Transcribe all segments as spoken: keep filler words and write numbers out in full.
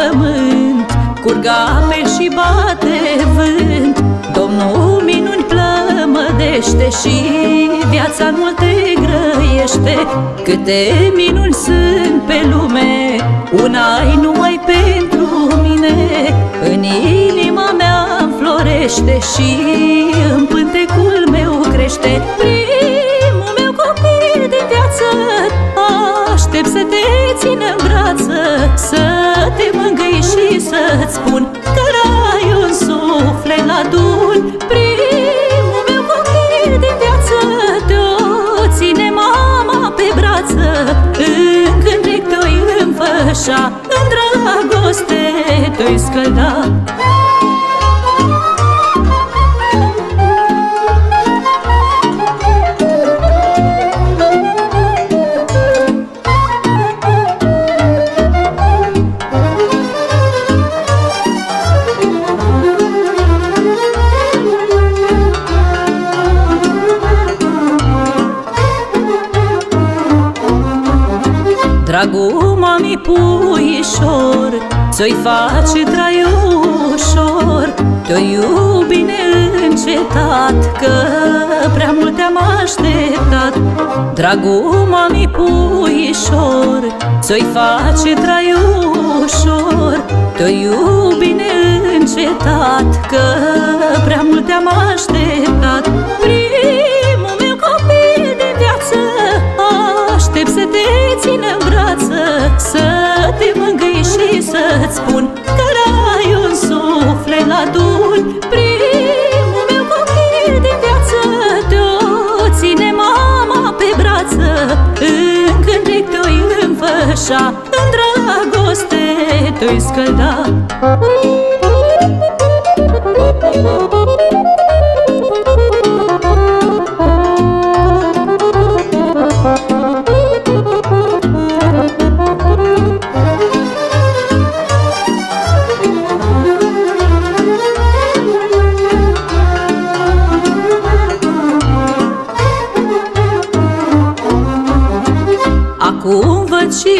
pământ, curg ape și bate vânt, Domnul minuni plămădește și viața multe grăiește. Câte minuni sunt pe lume, una-i numai pentru mine. În inima mea înflorește și în pântecul meu crește. Primul meu copil din viață, aștept să te țin în brață, să te mângâi și să-ți spun că ai un suflet adun. Primul meu copil din viață, te-o ține mama pe brață, când te-o-i înfășa, în dragoste te-o-i scălda. Dragul mami puișor, ți-o-i face traiu ușor, te-o iubi neîncetat, că prea mult te-am așteptat. Dragul mami puișor, ți-o-i face traiu ușor, te-o iubi neîncetat, că prea mult te-am așteptat. Primul meu copil de viață, aștept să te țin în brață, să te mângâi și să-ți spun că ai un suflet adun. Primul meu copil din viață, te-o ține mama pe brață, când te-o-i înfășa, în dragoste te-o-i scălda. Acum văd și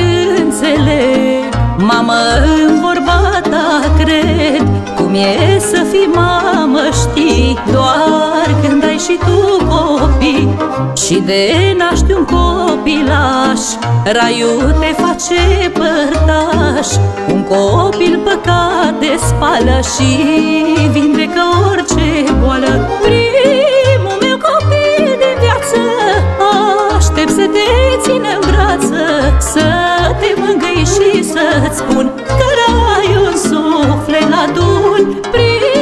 înțeleg, mamă, în vorba ta cred, cum e să fii mamă știi, doar când ai și tu copii. Și de naști un copilaș, raiul te face părtaș, un copil păcate spală și vindecă orice boală. Primul meu copil de viață, aștept să te țin în brață, să te mângâi și să-ți spun că ai un suflet adun.